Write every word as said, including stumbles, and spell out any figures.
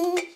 do.